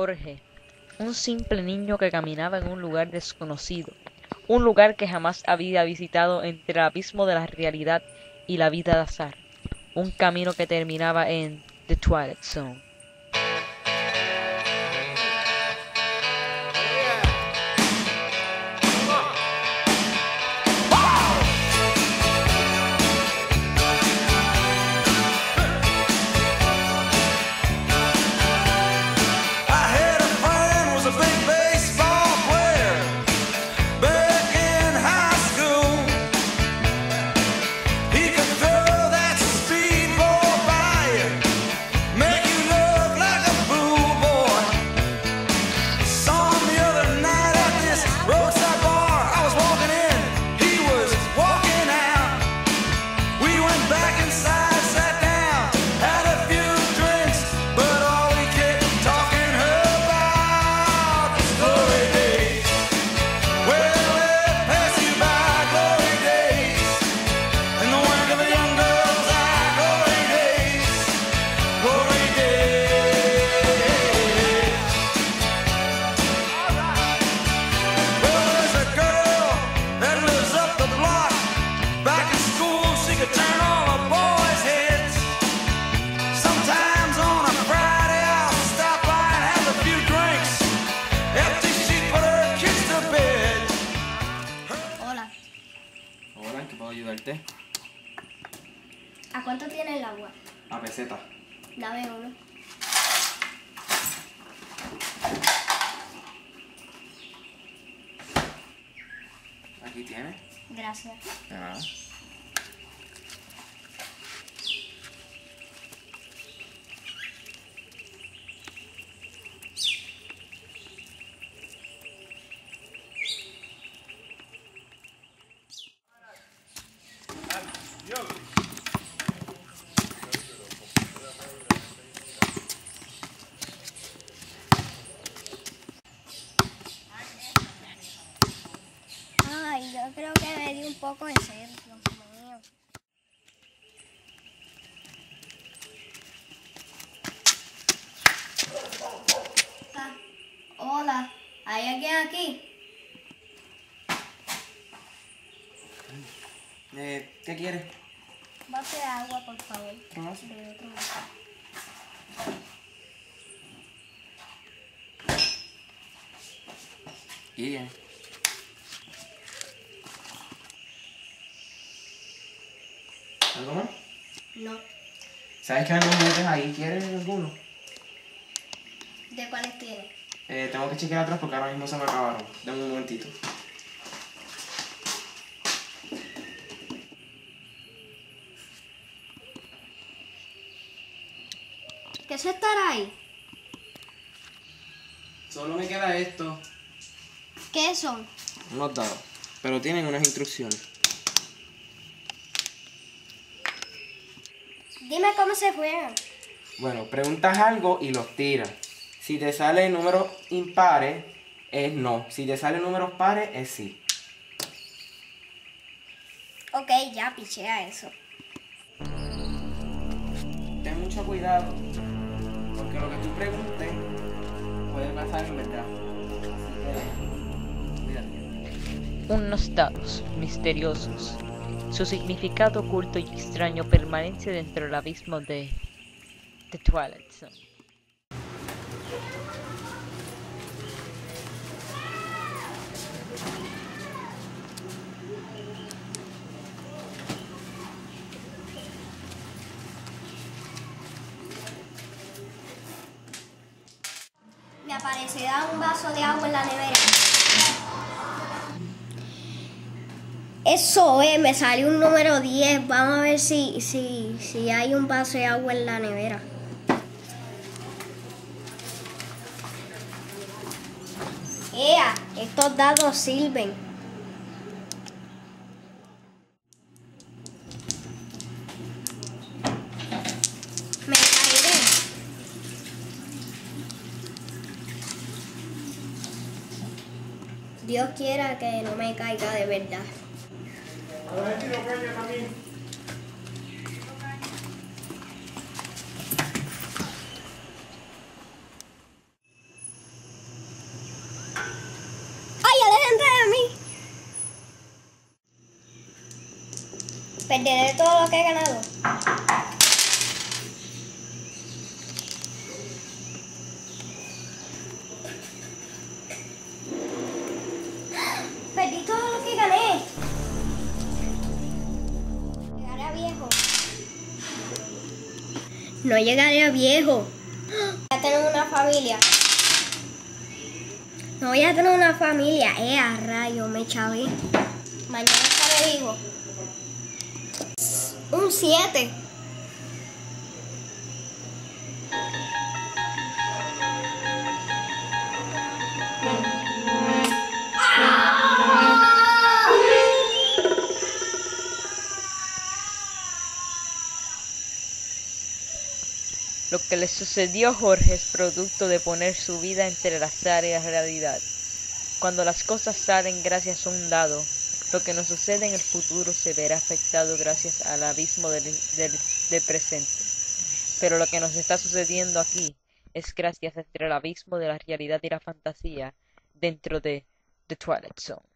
Jorge, un simple niño que caminaba en un lugar desconocido, un lugar que jamás había visitado, entre el abismo de la realidad y la vida de azar, un camino que terminaba en The Twilight Zone. Ayudarte. ¿A cuánto tiene el agua? A peseta. Dame uno. Aquí tiene. Gracias. De nada. Ay, yo creo que me di un poco de sed, Dios mío. Hola, ¿hay alguien aquí? ¿Qué quieres? Vaso de agua, por favor. Yeah. ¿Algo más? No. ¿Sabes que hay algunos juguetes ahí? ¿Quieres alguno? ¿De cuáles tienes? Tengo que chequear atrás porque ahora mismo se me acabaron. Dame un momentito. ¿Qué se estará ahí? Solo me queda esto. ¿Qué son? Unos dados, pero tienen unas instrucciones. Dime cómo se juegan. Bueno, preguntas algo y los tiras. Si te sale números impares, es no. Si te sale números pares, es sí. Ok, ya pichea eso. Ten mucho cuidado, porque lo que tú preguntes puede pasar en verdad. Unos dados misteriosos. Su significado oculto y extraño permanece dentro del abismo de The Twilight Zone. Me aparecerá un vaso de agua en la nevera. Eso es, me salió un número 10. Vamos a ver si hay un vaso de agua en la nevera. ¡Ea! Estos dados sirven. Me caeré. Dios quiera que no me caiga de verdad. A ver si lo caiga también. perderé todo lo que he ganado. Perdí todo lo que gané. Llegaré a viejo. No llegaré a viejo. Voy a tener una familia. No voy a tener una familia. A rayo, me chavé. Mañana estaré vivo. Un 7. Lo que le sucedió a Jorge es producto de poner su vida entre las áreas de realidad. Cuando las cosas salen gracias a un dado, lo que nos sucede en el futuro se verá afectado gracias al abismo del presente. Pero lo que nos está sucediendo aquí es gracias entre el abismo de la realidad y la fantasía dentro de The Twilight Zone.